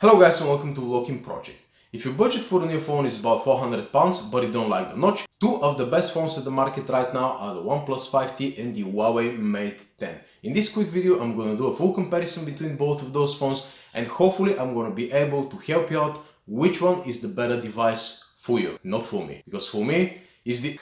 Hello guys and welcome to Vlogin Project. If your budget for a new phone is about £400 but you don't like the notch, two of the best phones at the market right now are the OnePlus 5T and the Huawei Mate 10. In this quick video I'm going to do a full comparison between both of those phones and hopefully I'm going to be able to help you out which one is the better device for you, not for me, because for me is the...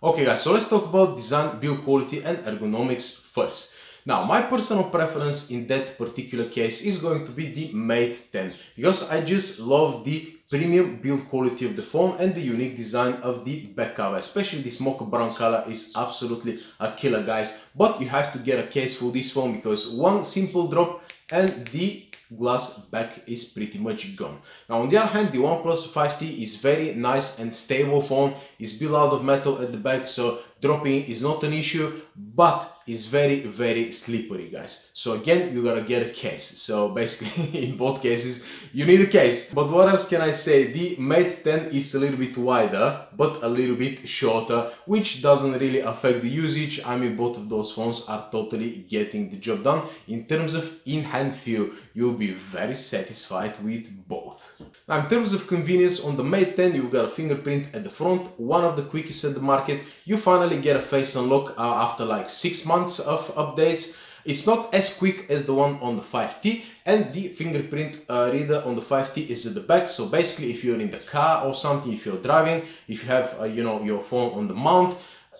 Okay guys, so let's talk about design, build quality and ergonomics first. Now, my personal preference in that particular case is going to be the Mate 10, because I just love the premium build quality of the phone and the unique design of the back cover. Especially this mocha brown color is absolutely a killer guys, but you have to get a case for this phone because one simple drop and the glass back is pretty much gone. Now on the other hand, the OnePlus 5T is very nice and stable phone. It's built out of metal at the back, so dropping is not an issue, but it's very slippery guys. So again, you gotta get a case. So basically in both cases you need a case. But what else can I say? The Mate 10 is a little bit wider but a little bit shorter, which doesn't really affect the usage. I mean, both of those phones are totally getting the job done. In terms of in-hand feel, you'll be very satisfied with both. Now in terms of convenience, on the Mate 10 you've got a fingerprint at the front, one of the quickest at the market. You finally get a face unlock after like 6 months of updates. It's not as quick as the one on the 5T, and the fingerprint reader on the 5T is at the back. So basically if you're in the car or something, if you're driving, if you have you know, your phone on the mount,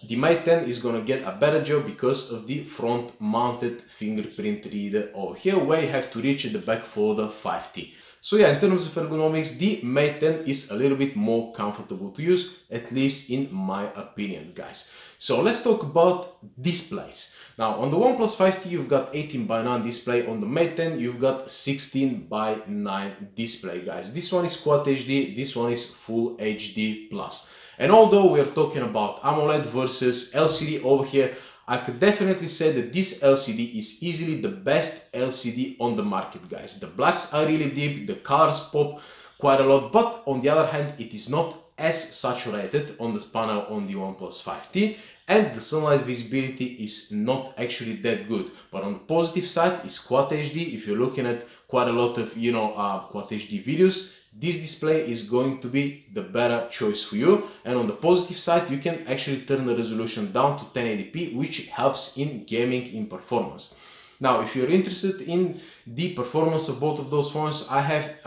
the Mate 10 is gonna get a better job because of the front mounted fingerprint reader over here, where you have to reach at the back for the 5T. So yeah, in terms of ergonomics, the Mate 10 is a little bit more comfortable to use, at least in my opinion, guys. So let's talk about displays. Now, on the OnePlus 5T, you've got 18:9 display. On the Mate 10, you've got 16:9 display, guys. This one is QHD, this one is Full HD+. And although we're talking about AMOLED versus LCD over here, I could definitely say that this LCD is easily the best LCD on the market, guys. The blacks are really deep, the colors pop quite a lot, but on the other hand, it is not as saturated on the panel on the OnePlus 5T, and the sunlight visibility is not actually that good. But on the positive side is Quad HD. If you're looking at quite a lot of, you know, Quad HD videos, this display is going to be the better choice for you. And on the positive side, you can actually turn the resolution down to 1080p, which helps in gaming, in performance. Now, if you're interested in the performance of both of those phones, I have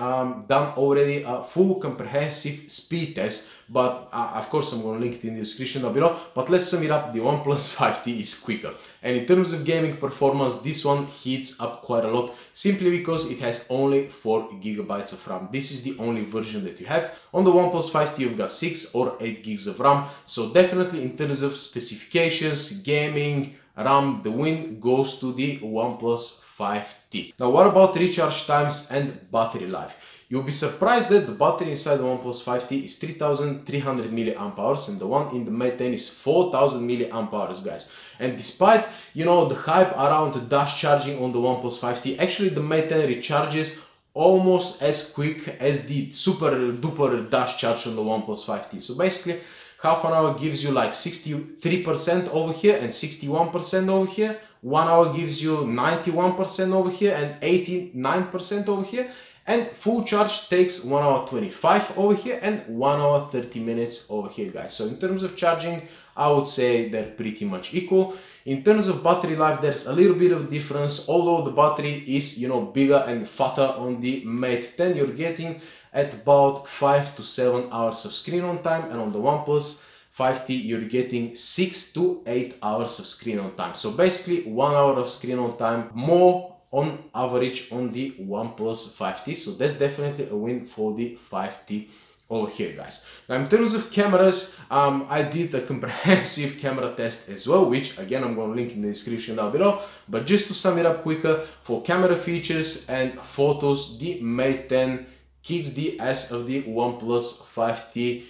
done already a full comprehensive speed test, but of course I'm going to link it in the description down below. But let's sum it up, the OnePlus 5T is quicker. And in terms of gaming performance, this one heats up quite a lot, simply because it has only 4 GB of RAM. This is the only version that you have. On the OnePlus 5T you've got 6 or 8 gigs of RAM, so definitely in terms of specifications, gaming, RAM, the win goes to the OnePlus 5T. Now what about recharge times and battery life? You'll be surprised that the battery inside the OnePlus 5T is 3,300 mAh and the one in the Mate 10 is 4,000 mAh, guys. And despite, you know, the hype around the dash charging on the OnePlus 5T, actually the Mate 10 recharges almost as quick as the super duper dash charge on the OnePlus 5T. So basically half an hour gives you like 63% over here and 61% over here. 1 hour gives you 91% over here and 89% over here. And full charge takes 1 hour 25 over here and 1 hour 30 minutes over here, guys. So in terms of charging, I would say they're pretty much equal. In terms of battery life, there's a little bit of difference. Although the battery is, you know, bigger and fatter on the Mate 10, you're getting at about 5 to 7 hours of screen on time, and on the OnePlus 5T you're getting 6 to 8 hours of screen on time. So basically 1 hour of screen on time more on average on the OnePlus 5T, so that's definitely a win for the 5T over here, guys. Now in terms of cameras, I did a comprehensive camera test as well, which again I'm going to link in the description down below. But just to sum it up quicker, for camera features and photos, the Mate 10 kicks the ass of the OnePlus 5T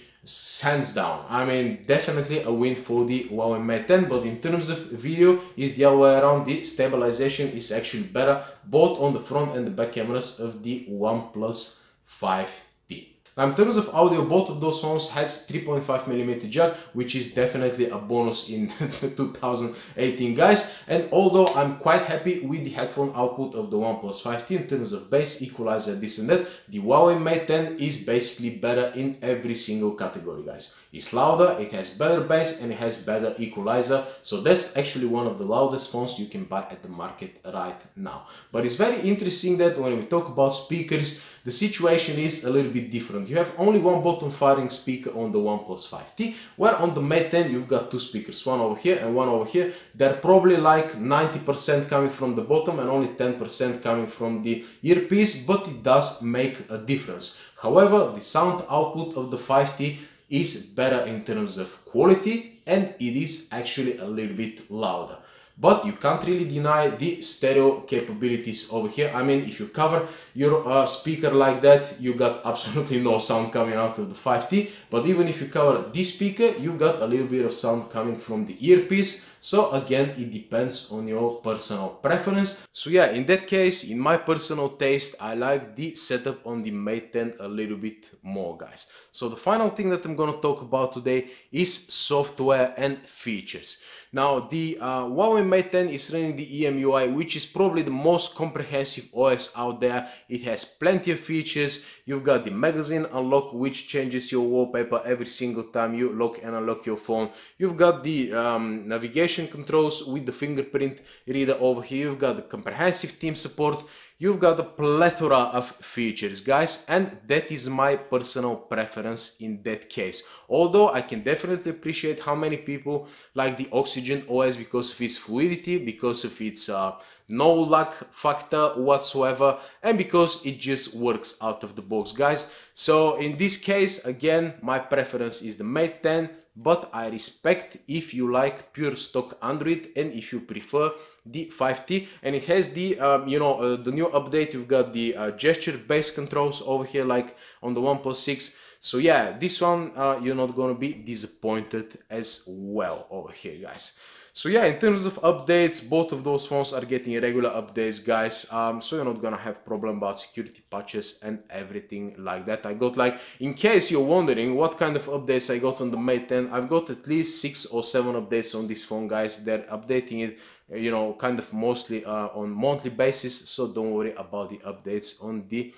hands down. I mean, definitely a win for the Huawei Mate 10, but in terms of video, is the other way around. The stabilization is actually better both on the front and the back cameras of the OnePlus 5T. Now, in terms of audio, both of those phones has 3.5mm jack, which is definitely a bonus in 2018, guys. And although I'm quite happy with the headphone output of the OnePlus 5T in terms of bass, equalizer, this and that, the Huawei Mate 10 is basically better in every single category, guys. It's louder, it has better bass, and it has better equalizer. So that's actually one of the loudest phones you can buy at the market right now. But it's very interesting that when we talk about speakers, the situation is a little bit different. You have only one bottom firing speaker on the OnePlus 5T, where on the Mate 10 you've got two speakers, one over here and one over here. They're probably like 90% coming from the bottom and only 10% coming from the earpiece, but it does make a difference. However, the sound output of the 5T is better in terms of quality, and it is actually a little bit louder. But you can't really deny the stereo capabilities over here. I mean, if you cover your speaker like that, you got absolutely no sound coming out of the 5T. But even if you cover this speaker, you got a little bit of sound coming from the earpiece. So again, it depends on your personal preference. So yeah, in that case, in my personal taste, I like the setup on the Mate 10 a little bit more, guys. So the final thing that I'm going to talk about today is software and features. Now, the Huawei Mate 10 is running the EMUI, which is probably the most comprehensive OS out there. It has plenty of features. You've got the magazine unlock, which changes your wallpaper every single time you lock and unlock your phone. You've got the navigation controls with the fingerprint reader over here. You've got the comprehensive team support. You've got a plethora of features, guys, and that is my personal preference in that case. Although I can definitely appreciate how many people like the Oxygen OS because of its fluidity, because of its no lag factor whatsoever, and because it just works out of the box, guys. So in this case, again, my preference is the Mate 10, but I respect if you like pure stock Android and if you prefer the 5T. And it has the the new update. You've got the gesture based controls over here like on the OnePlus 6. So yeah, this one you're not gonna be disappointed as well over here, guys. So yeah, in terms of updates, both of those phones are getting regular updates, guys. So you're not gonna have problem about security patches and everything like that. I got, like, in case you're wondering what kind of updates I got on the Mate 10, I've got at least 6 or 7 updates on this phone, guys. They're updating it, you know, kind of mostly on monthly basis. So don't worry about the updates on the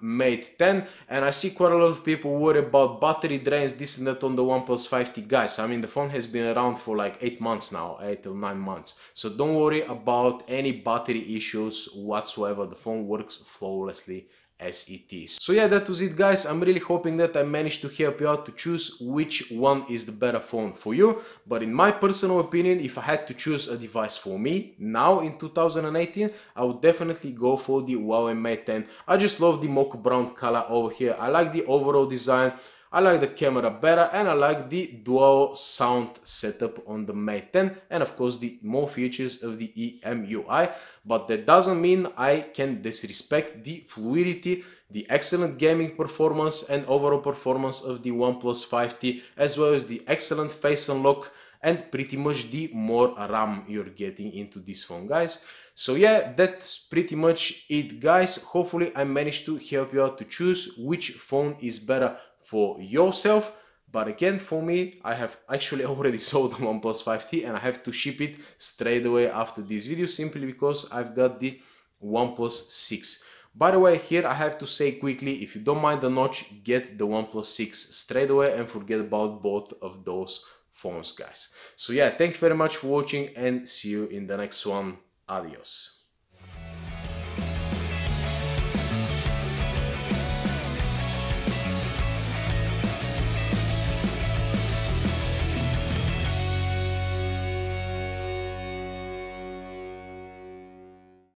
Mate 10. And I see quite a lot of people worry about battery drains, this and that on the OnePlus 5T, guys. I mean, the phone has been around for like 8 months now, 8 or 9 months. So don't worry about any battery issues whatsoever. The phone works flawlessly as it is. So yeah, that was it, guys. I'm really hoping that I managed to help you out to choose which one is the better phone for you. But in my personal opinion, if I had to choose a device for me now in 2018, I would definitely go for the Huawei Mate 10. I just love the mocha brown color over here. I like the overall design. I like the camera better, and I like the dual sound setup on the Mate 10, and of course the more features of the EMUI. But that doesn't mean I can disrespect the fluidity, the excellent gaming performance and overall performance of the OnePlus 5T, as well as the excellent face unlock and pretty much the more RAM you're getting into this phone, guys. So yeah, that's pretty much it, guys. Hopefully I managed to help you out to choose which phone is better for yourself. But again, for me, I have actually already sold the OnePlus 5T and I have to ship it straight away after this video, simply because I've got the OnePlus 6. By the way, here I have to say quickly, if you don't mind the notch, get the OnePlus 6 straight away and forget about both of those phones, guys. So yeah, thank you very much for watching and see you in the next one. Adios.